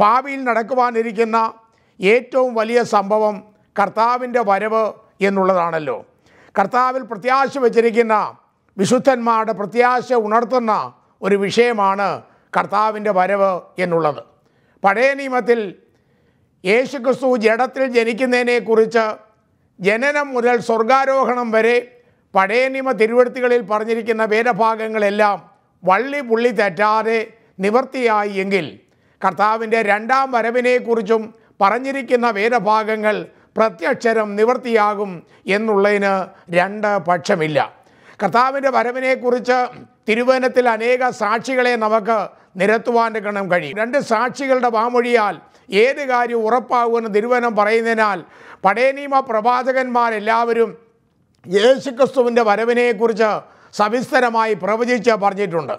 ഭാവിയിൽ നടക്കുവാനിരിക്കുന്ന ഏറ്റവും വലിയ സംഭവം കർത്താവിൻ്റെ വരവ് എന്നുള്ളതാണല്ലോ. കർത്താവിൽ പ്രത്യാശ വച്ചിരിക്കുന്ന വിശുദ്ധന്മാരുടെ പ്രത്യാശ ഉണർത്തുന്ന ഒരു വിഷയമാണ് കർത്താവിൻ്റെ വരവ് എന്നുള്ളത്. പഴയ നിയമത്തിൽ യേശുക്രിസ്തു ജഡത്തിൽ ജനിക്കുന്നതിനെക്കുറിച്ച് ജനനം മുതൽ സ്വർഗാരോഹണം വരെ പഴയ നിയമ തിരുവെഴുത്തുകളിൽ പറഞ്ഞിരിക്കുന്ന വേദഭാഗങ്ങളെല്ലാം വള്ളി പുള്ളി തെറ്റാതെ നിവർത്തിയായി എങ്കിൽ കർത്താവിൻ്റെ രണ്ടാം വരവിനെക്കുറിച്ചും പറഞ്ഞിരിക്കുന്ന വേദഭാഗങ്ങൾ പ്രത്യക്ഷരം നിവർത്തിയാകും എന്നുള്ളതിന് രണ്ട് പക്ഷമില്ല. കർത്താവിൻ്റെ വരവിനെക്കുറിച്ച് തിരുവനത്തിൽ അനേക സാക്ഷികളെ നമുക്ക് നിരത്തുവാൻ്റെ ഗണം കഴിയും. രണ്ട് സാക്ഷികളുടെ വാമൊഴിയാൽ ഏത് കാര്യം ഉറപ്പാകുമെന്ന് തിരുവനം പറയുന്നതിനാൽ പഴയ നിയമ പ്രവാചകന്മാരെല്ലാവരും യേശുക്രിസ്തുവിൻ്റെ വരവിനെക്കുറിച്ച് സവിസ്തരമായി പ്രവചിച്ച് പറഞ്ഞിട്ടുണ്ട്.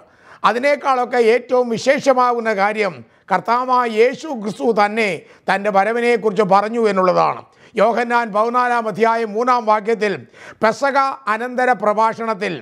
അതിനേക്കാളൊക്കെ ഏറ്റവും വിശേഷമാകുന്ന കാര്യം കർത്താവായ യേശു ക്രിസ്തു തന്നെ തൻ്റെ വരവിനെക്കുറിച്ച് പറഞ്ഞു എന്നുള്ളതാണ്. യോഹന്നാൻ 14:3 പെസക അനന്തര പ്രഭാഷണത്തിൽ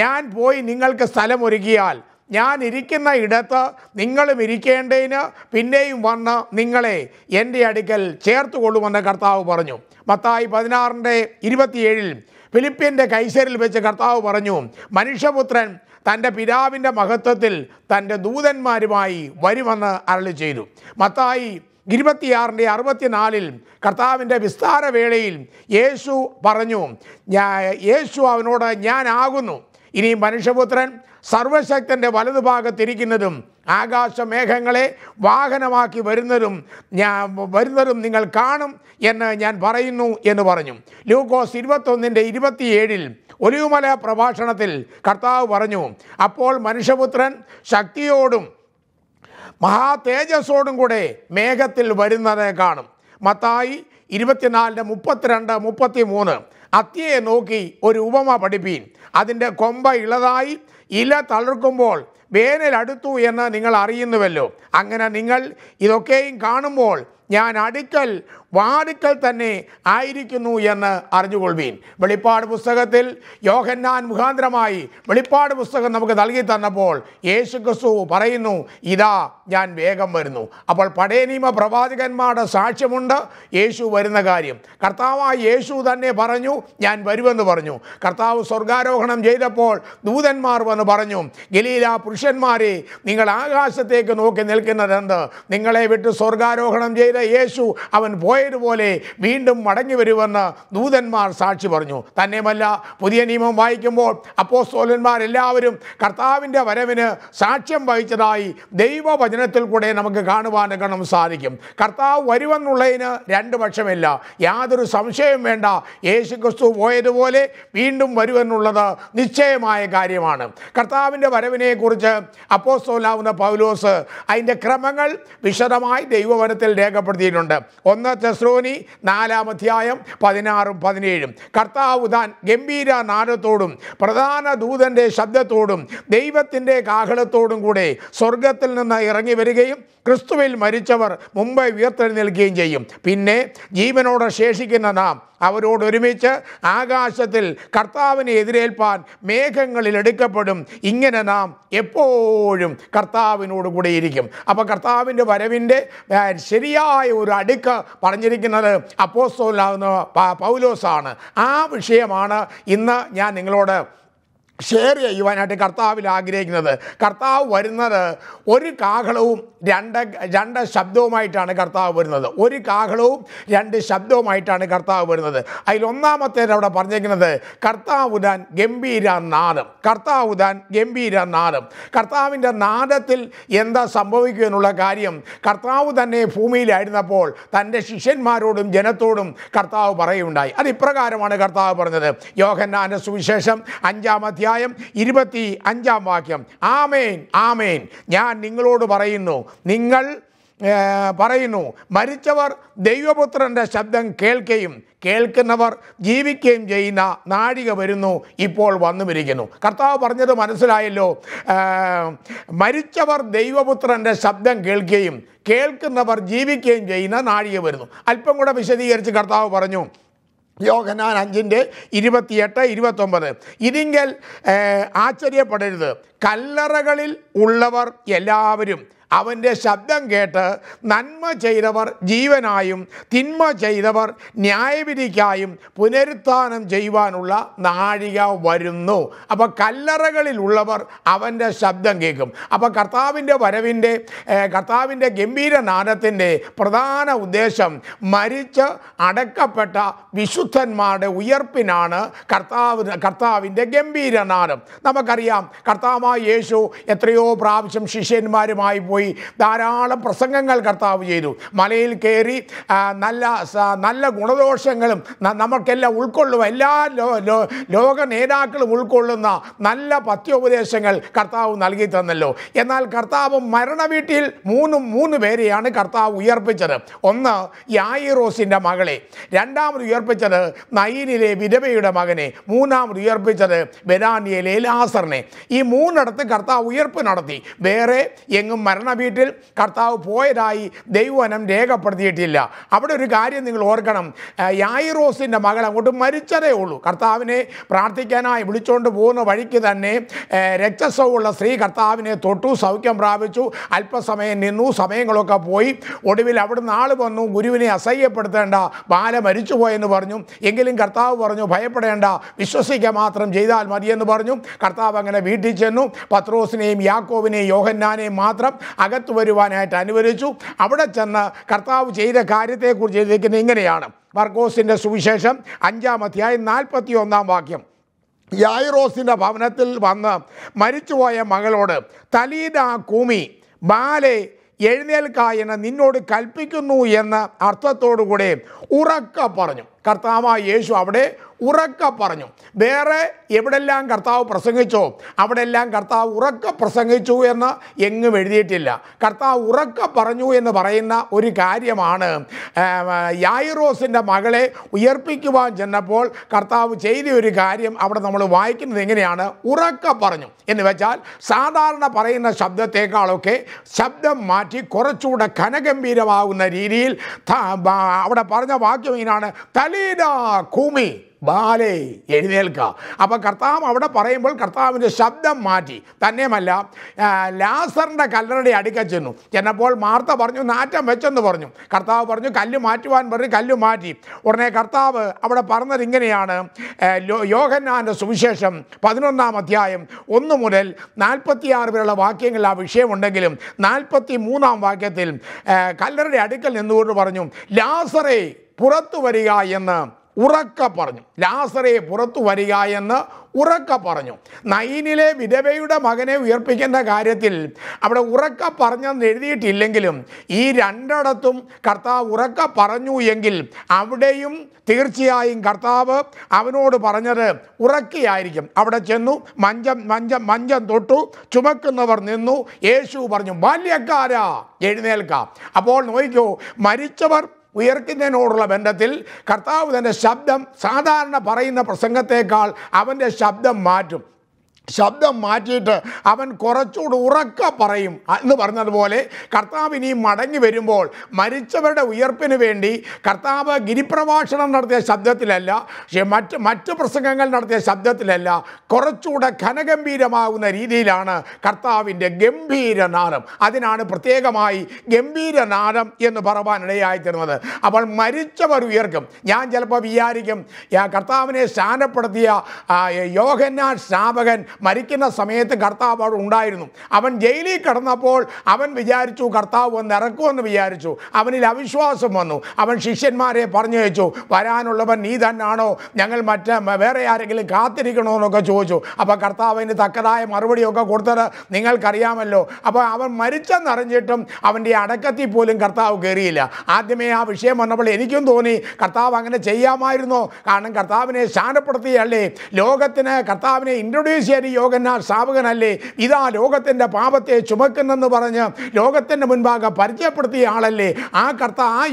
ഞാൻ പോയി നിങ്ങൾക്ക് സ്ഥലമൊരുക്കിയാൽ ഞാൻ ഇരിക്കുന്ന ഇടത്ത് നിങ്ങളും ഇരിക്കേണ്ടതിന് പിന്നെയും വന്ന് നിങ്ങളെ എൻ്റെ അടുക്കൽ ചേർത്ത് കൊള്ളുമെന്ന് കർത്താവ് പറഞ്ഞു. മത്തായി 16:27 ഫിലിപ്പിൻ്റെ കൈസരിൽ വെച്ച് കർത്താവ് പറഞ്ഞു, മനുഷ്യപുത്രൻ തൻ്റെ പിതാവിൻ്റെ മഹത്വത്തിൽ തൻ്റെ ദൂതന്മാരുമായി വരുമെന്ന് അരുളി ചെയ്തു. മത്തായി 26:64 കർത്താവിൻ്റെ വിസ്താരവേളയിൽ യേശു പറഞ്ഞു, യേശു അവനോട് ഞാനാകുന്നു, ഇനി മനുഷ്യപുത്രൻ സർവശക്തൻ്റെ വലതുഭാഗത്തിരിക്കുന്നതും ആകാശമേഘങ്ങളെ വാഹനമാക്കി വരുന്നതും നിങ്ങൾ കാണും എന്ന് ഞാൻ പറയുന്നു എന്ന് പറഞ്ഞു. ലൂക്കോസ് 21:27 ഒലിവുമല പ്രഭാഷണത്തിൽ കർത്താവ് പറഞ്ഞു, അപ്പോൾ മനുഷ്യപുത്രൻ ശക്തിയോടും മഹാതേജസ്സോടും കൂടെ മേഘത്തിൽ വരുന്നത് കാണും. മത്തായി 24:32-33 അത്തിയെ നോക്കി ഒരു ഉപമ പഠിപ്പീൻ. അതിൻ്റെ കൊമ്പ ഇളതായി ഇല തളിർക്കുമ്പോൾ വേനലടുത്തു എന്ന് നിങ്ങൾ അറിയുന്നുവല്ലോ. അങ്ങനെ നിങ്ങൾ ഇതൊക്കെയും കാണുമ്പോൾ ഞാൻ വാതിൽക്കൽ തന്നെ ആയിരിക്കുന്നു എന്ന് അറിഞ്ഞുകൊള്ളുവീൻ. വെളിപ്പാട് പുസ്തകത്തിൽ യോഹന്നാൻ മുഖാന്തരമായി വെളിപ്പാട് പുസ്തകം നമുക്ക് നൽകി തന്നപ്പോൾ യേശുക്രിസ്തു പറയുന്നു, ഇതാ ഞാൻ വേഗം വരുന്നു. അപ്പോൾ പഴയ നിയമ പ്രവാചകന്മാരുടെ സാക്ഷ്യമുണ്ട് യേശു വരുന്ന കാര്യം. കർത്താവായ യേശു തന്നെ പറഞ്ഞു, ഞാൻ വരുമെന്ന് പറഞ്ഞു. കർത്താവ് സ്വർഗാരോഹണം ചെയ്തപ്പോൾ ദൂതന്മാർ വന്ന് പറഞ്ഞു, ഗലീല പുരുഷന്മാരെ, നിങ്ങൾ ആകാശത്തേക്ക് നോക്കി നിൽക്കുന്നതെന്ത്? നിങ്ങളെ വിട്ട് സ്വർഗാരോഹണം ചെയ്ത യേശു അവൻ പോയതുപോലെ വീണ്ടും മടങ്ങി വരുമെന്ന് ദൂതന്മാർ സാക്ഷി പറഞ്ഞു. തന്നെയുമല്ല, പുതിയ നിയമം വായിക്കുമ്പോൾ അപ്പോസ്തലന്മാരെല്ലാവരും കർത്താവിൻ്റെ വരവിന് സാക്ഷ്യം വഹിച്ചതായി ദൈവവചനത്തിൽ കൂടെ നമുക്ക് കാണുവാനും സാധിക്കും. കർത്താവ് വരുമെന്നുള്ളതിന് രണ്ട് പക്ഷമില്ല, യാതൊരു സംശയവും വേണ്ട. യേശുക്രിസ്തു പോയതുപോലെ വീണ്ടും വരുമെന്നുള്ളത് നിശ്ചയമായ കാര്യമാണ്. കർത്താവിൻ്റെ വരവിനെക്കുറിച്ച് അപ്പോസ്തലനാവുന്ന പൗലോസ് അതിൻ്റെ ക്രമങ്ങൾ വിശദമായി ദൈവവചനത്തിൽ രേഖപ്പെടുത്തിയിട്ടുണ്ട്. 1 തെസ്സലോനി 4:16-17 കർത്താവ് താൻ ഗംഭീര നാദത്തോടും പ്രധാന ദൂതൻ്റെ ശബ്ദത്തോടും ദൈവത്തിൻ്റെ കാഹളത്തോടും കൂടെ സ്വർഗത്തിൽ നിന്ന് ഇറങ്ങി വരികയും ക്രിസ്തുവിൽ മരിച്ചവർ മുമ്പ് ഉയർത്തെഴുന്നേൽക്കുകയും ചെയ്യും. പിന്നെ ജീവനോടെ ശേഷിക്കുന്ന നാം അവരോടൊരുമിച്ച് ആകാശത്തിൽ കർത്താവിനെ എതിരേൽപ്പാൻ മേഘങ്ങളിൽ എടുക്കപ്പെടും. ഇങ്ങനെ നാം എപ്പോഴും കർത്താവിനോട് കൂടെ ഇരിക്കും. അപ്പോൾ കർത്താവിൻ്റെ വരവിൻ്റെ ശരിയായ ഒരു അടുക്ക് പറഞ്ഞിരിക്കുന്നത് അപ്പോസ്തലനാകുന്ന പൗലോസാണ്. ആ വിഷയമാണ് ഇന്ന് ഞാൻ നിങ്ങളോട് ഷെയർ ചെയ്യുവാനായിട്ട് കർത്താവിൽ ആഗ്രഹിക്കുന്നത്. കർത്താവ് വരുന്നത് ഒരു കാഹളവും രണ്ട് ശബ്ദവുമായിട്ടാണ് കർത്താവ് വരുന്നത്. ഒരു കാഹളവും രണ്ട് ശബ്ദവുമായിട്ടാണ് കർത്താവ് വരുന്നത്. അതിലൊന്നാമത്തേത് അവിടെ പറഞ്ഞിരിക്കുന്നത് കർത്താവുദാൻ ഗംഭീര നാദം. കർത്താവുദാൻ ഗംഭീര നാദം. കർത്താവിൻ്റെ നാദത്തിൽ എന്താ സംഭവിക്കുക എന്നുള്ള കാര്യം കർത്താവ് തന്നെ ഭൂമിയിലായിരുന്നപ്പോൾ തൻ്റെ ശിഷ്യന്മാരോടും ജനത്തോടും കർത്താവ് പറയുകയുണ്ടായി. അത് ഇപ്രകാരമാണ് കർത്താവ് പറഞ്ഞത്. യോഹന്നാന്റെ സുവിശേഷം 5:25 ആമേൻ ആമേൻ ഞാൻ നിങ്ങളോട് പറയുന്നു, നിങ്ങൾ പറയുന്നു മരിച്ചവർ ദൈവപുത്രൻ്റെ ശബ്ദം കേൾക്കുന്നവർ ജീവിക്കുകയും ചെയ്യുന്ന നാഴിക വരുന്നു, ഇപ്പോൾ വന്നുമിരിക്കുന്നു. കർത്താവ് പറഞ്ഞത് മനസ്സിലായല്ലോ. മരിച്ചവർ ദൈവപുത്രൻ്റെ ശബ്ദം കേൾക്കുന്നവർ ജീവിക്കുകയും ചെയ്യുന്ന നാഴിക വരുന്നു. അല്പം കൂടെ വിശദീകരിച്ച് കർത്താവ് പറഞ്ഞു, യോഹന്നാൻ 5:28-29 ഇതിങ്കൽ ആശ്ചര്യപ്പെടരുത്, കല്ലറകളിൽ ഉള്ളവർ എല്ലാവരും അവന്റെ ശബ്ദം കേട്ട് നന്മ ചെയ്തവർ ജീവനായും തിന്മ ചെയ്തവർ ന്യായവിധിക്കായും പുനരുത്ഥാനം ചെയ്യുവാനുള്ള നാഴിക വരുന്നു. അപ്പോൾ കല്ലറകളിലുള്ളവർ അവൻ്റെ ശബ്ദം കേൾക്കും. അപ്പോൾ കർത്താവിൻ്റെ വരവിൻ്റെ കർത്താവിൻ്റെ ഗംഭീരനാദത്തിൻ്റെ പ്രധാന ഉദ്ദേശം മരിച്ച് അടക്കപ്പെട്ട വിശുദ്ധന്മാരുടെ ഉയർപ്പിനാണ് കർത്താവിൻ്റെ ഗംഭീരനാദം. നമുക്കറിയാം കർത്താവായ യേശു എത്രയോ പ്രാവശ്യം ശിഷ്യന്മാരുമായി പോയി ധാരാളം പ്രസംഗങ്ങൾ കർത്താവ് ചെയ്തു. മലയിൽ കയറി നല്ല ഗുണദോഷങ്ങളും നമുക്കെല്ലാം ഉൾക്കൊള്ളുക, എല്ലാ ലോക നേതാക്കളും ഉൾക്കൊള്ളുന്ന നല്ല പഥ്യോപദേശങ്ങൾ കർത്താവ് നൽകി തന്നല്ലോ. എന്നാൽ കർത്താവ് മരണവീട്ടിൽ മൂന്ന് പേരെയാണ് കർത്താവ് ഉയർപ്പിച്ചത്. ഒന്ന് യായിറോസിൻ്റെ മകളെ, രണ്ടാമത് ഉയർപ്പിച്ചത് നൈനിലെ വിധവയുടെ മകനെ, മൂന്നാമത് ഉയർപ്പിച്ചത് ബെഥാനിയയിലെ ലാസറിനെ. ഈ മൂന്നിടത്ത് കർത്താവ് ഉയർപ്പ് നടത്തി. വേറെ എങ്ങും മരണവീട്ടിൽ കർത്താവ് പോയതായി ദൈവവചനം രേഖപ്പെടുത്തിയിട്ടില്ല. അവിടെ ഒരു കാര്യം നിങ്ങൾ ഓർക്കണം, യായിറോസിൻ്റെ മകൾ അങ്ങോട്ട് മരിച്ചതേ ഉള്ളൂ. കർത്താവിനെ പ്രാർത്ഥിക്കാനായി വിളിച്ചുകൊണ്ട് പോകുന്ന വഴിക്ക് തന്നെ രക്തസ്രവമുള്ള സ്ത്രീ കർത്താവിനെ തൊട്ടു, സൗഖ്യം പ്രാപിച്ചു. അല്പസമയം നിന്നു, സമയങ്ങളൊക്കെ പോയി. ഒടുവിൽ അവിടുന്ന് ആൾ വന്നു, ഗുരുവിനെ അസഹ്യപ്പെടുത്തേണ്ട, ബാല മരിച്ചുപോയെന്ന് പറഞ്ഞു. എങ്കിലും കർത്താവ് പറഞ്ഞു, ഭയപ്പെടേണ്ട, വിശ്വസിക്കുക മാത്രം ചെയ്താൽ മതിയെന്ന് പറഞ്ഞു. കർത്താവ് അങ്ങനെ വീട്ടിൽ ചെന്നു. പത്രോസിനെയും യാക്കോബിനെയും യോഹന്നാനെയും മാത്രം അകത്ത് വരുവാനായിട്ട് അനുവദിച്ചു. അവിടെ ചെന്ന് കർത്താവ് ചെയ്ത കാര്യത്തെക്കുറിച്ച് എഴുതിയിരിക്കുന്നത് ഇങ്ങനെയാണ്. മർക്കോസിൻ്റെ സുവിശേഷം 5-ാം അധ്യായം 41-ാം വാക്യം. യായിറോസിൻ്റെ ഭവനത്തിൽ വന്ന് മരിച്ചുപോയ മകളോട്, തലീത കൂമി, ബാലെ എഴുന്നേൽക്കായി എന്ന് നിന്നോട് കൽപ്പിക്കുന്നു എന്ന അർത്ഥത്തോടുകൂടെ ഉറക്ക പറഞ്ഞു. കർത്താവായ യേശു അവിടെ ഉറക്ക പറഞ്ഞു. വേറെ എവിടെല്ലാം കർത്താവ് പ്രസംഗിച്ചോ അവിടെല്ലാം കർത്താവ് ഉറക്ക പ്രസംഗിച്ചു എന്ന് എങ്ങും എഴുതിയിട്ടില്ല. കർത്താവ് ഉറക്ക പറഞ്ഞു എന്ന് പറയുന്ന ഒരു കാര്യമാണ് യായിറോസിൻ്റെ മകളെ ഉയർപ്പിക്കുവാൻ ചെന്നപ്പോൾ കർത്താവ് ചെയ്ത ഒരു കാര്യം അവിടെ നമ്മൾ വായിക്കുന്നത് എങ്ങനെയാണ്? ഉറക്ക പറഞ്ഞു എന്ന് വെച്ചാൽ സാധാരണ പറയുന്ന ശബ്ദത്തേക്കാളൊക്കെ ശബ്ദം മാറ്റി കുറച്ചുകൂടെ ഘനഗംഭീരമാകുന്ന രീതിയിൽ അവിടെ പറഞ്ഞ വാക്യം ഇങ്ങനെയാണ്, തലീദാ കൂമി, ബാലേ എഴുന്നേൽക്ക. അപ്പോൾ കർത്താവ് അവിടെ പറയുമ്പോൾ കർത്താവിൻ്റെ ശബ്ദം മാറ്റി. തന്നെയുമല്ല, ലാസറിൻ്റെ കല്ലറയുടെ അടുക്ക ചെന്നു. ചെന്നപ്പോൾ മാർത്ത പറഞ്ഞു, നാറ്റം വെച്ചെന്ന് പറഞ്ഞു. കർത്താവ് പറഞ്ഞു, കല്ല് മാറ്റുവാൻ പറഞ്ഞ് കല്ല് മാറ്റി. ഉടനെ കർത്താവ് അവിടെ പറഞ്ഞത് ഇങ്ങനെയാണ്, യോഹന്നാൻ്റെ സുവിശേഷം 11-ാം അധ്യായം 1 മുതൽ 46 വരെയുള്ള വാക്യങ്ങളിൽ ആ വിഷയമുണ്ടെങ്കിലും 43-ാം വാക്യത്തിൽ കല്ലറയുടെ അടുക്കൽ നിന്നുകൊണ്ട് പറഞ്ഞു, ലാസറേ പുറത്തു വരിക എന്ന് ഉറക്ക പറഞ്ഞു. ലാസറയെ പുറത്തു വരിക എന്ന് ഉറക്ക പറഞ്ഞു. നൈനിലെ വിധവയുടെ മകനെ ഉയർപ്പിക്കേണ്ട കാര്യത്തിൽ അവിടെ ഉറക്ക പറഞ്ഞെന്ന് എഴുതിയിട്ടില്ലെങ്കിലും ഈ രണ്ടിടത്തും കർത്താവ് ഉറക്ക പറഞ്ഞു എങ്കിൽ അവിടെയും തീർച്ചയായും കർത്താവ് അവനോട് പറഞ്ഞത് ഉറക്കിയായിരിക്കും. അവിടെ ചെന്നു, മഞ്ചം തൊട്ടു, ചുമക്കുന്നവർ നിന്നു. യേശു പറഞ്ഞു, ബാല്യക്കാരാ എഴുന്നേൽക്കാം. അപ്പോൾ നോക്കൂ, മരിച്ചവർ ഉയർക്കുന്നതിനോടുള്ള ബന്ധത്തിൽ കർത്താവ് തൻ്റെ ശബ്ദം സാധാരണ പറയുന്ന പ്രസംഗത്തേക്കാൾ അവൻ്റെ ശബ്ദം മാറ്റും. ശബ്ദം മാറ്റിയിട്ട് അവൻ കുറച്ചുകൂടി ഉറക്ക പറയും എന്ന് പറഞ്ഞതുപോലെ കർത്താവ് ഇനി മടങ്ങി വരുമ്പോൾ മരിച്ചവരുടെ ഉയർപ്പിന് വേണ്ടി കർത്താവ് ഗിരിപ്രഭാഷണം നടത്തിയ ശബ്ദത്തിലല്ല, മറ്റ് പ്രസംഗങ്ങൾ നടത്തിയ ശബ്ദത്തിലല്ല, കുറച്ചുകൂടെ ഘനഗംഭീരമാകുന്ന രീതിയിലാണ് കർത്താവിൻ്റെ ഗംഭീരനാദം. അതിനാണ് പ്രത്യേകമായി ഗംഭീരനാദം എന്ന് പറവാനിടയായിത്തീർന്നത്. അപ്പോൾ മരിച്ചവർ ഉയർക്കും. ഞാൻ ചിലപ്പോൾ വിചാരിക്കും, കർത്താവിനെ സ്ഥാനപ്പെടുത്തിയ യോഹന്നാൻ സ്നാപകൻ മരിക്കുന്ന സമയത്ത് കർത്താവ് അവിടെ ഉണ്ടായിരുന്നു. അവൻ ജയിലിൽ കിടന്നപ്പോൾ അവൻ വിചാരിച്ചു കർത്താവ് വന്ന് ഇറക്കുമെന്ന് വിചാരിച്ചു. അവനിൽ അവിശ്വാസം വന്നു. അവൻ ശിഷ്യന്മാരെ പറഞ്ഞു വെച്ചു, വരാനുള്ളവൻ നീ തന്നാണോ, ഞങ്ങൾ വേറെ ആരെങ്കിലും കാത്തിരിക്കണോ എന്നൊക്കെ ചോദിച്ചു. അപ്പോൾ കർത്താവ് അതിന് തക്കതായ മറുപടിയൊക്കെ കൊടുത്തത് നിങ്ങൾക്കറിയാമല്ലോ. അപ്പോൾ അവൻ മരിച്ചെന്നറിഞ്ഞിട്ടും അവൻ്റെ അടക്കത്തിൽ പോലും കർത്താവ് കയറിയില്ല. ആദ്യമേ ആ വിഷയം വന്നപ്പോൾ എനിക്കും തോന്നി കർത്താവ് അങ്ങനെ ചെയ്യാമായിരുന്നോ, കാരണം കർത്താവിനെ സ്ഥാനപ്പെടുത്തിയല്ലേ, ലോകത്തിന് കർത്താവിനെ ഇൻട്രൊഡ്യൂസ് ശരി യോഹന്നാൻ സ്നാപകനല്ലേ, ഇതാ ലോകത്തിൻ്റെ പാപത്തെ ചുമക്കുന്നെന്ന് പറഞ്ഞ് ലോകത്തിൻ്റെ മുൻപാകെ പരിചയപ്പെടുത്തിയ ആളല്ലേ, ആ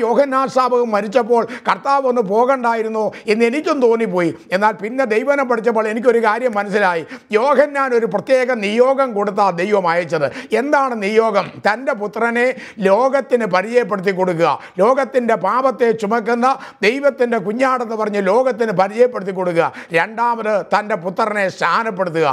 യോഹന്നാൻ സ്നാപകൻ മരിച്ചപ്പോൾ കർത്താവ് ഒന്ന് പോകണ്ടായിരുന്നോ എന്ന് എനിക്കും തോന്നിപ്പോയി. എന്നാൽ പിന്നെ ദൈവനെ പഠിച്ചപ്പോൾ എനിക്കൊരു കാര്യം മനസ്സിലായി. യോഹന്നാൻ ഒരു പ്രത്യേക നിയോഗം കൊടുത്താൽ ദൈവം അയച്ചത്. എന്താണ് നിയോഗം? തൻ്റെ പുത്രനെ ലോകത്തിന് പരിചയപ്പെടുത്തി കൊടുക്കുക, ലോകത്തിൻ്റെ പാപത്തെ ചുമക്കുന്ന ദൈവത്തിൻ്റെ കുഞ്ഞാടെന്ന് പറഞ്ഞ് ലോകത്തിന് പരിചയപ്പെടുത്തി കൊടുക്കുക. രണ്ടാമത് തൻ്റെ പുത്രനെ സ്ഥാനപ്പെടുത്തുക.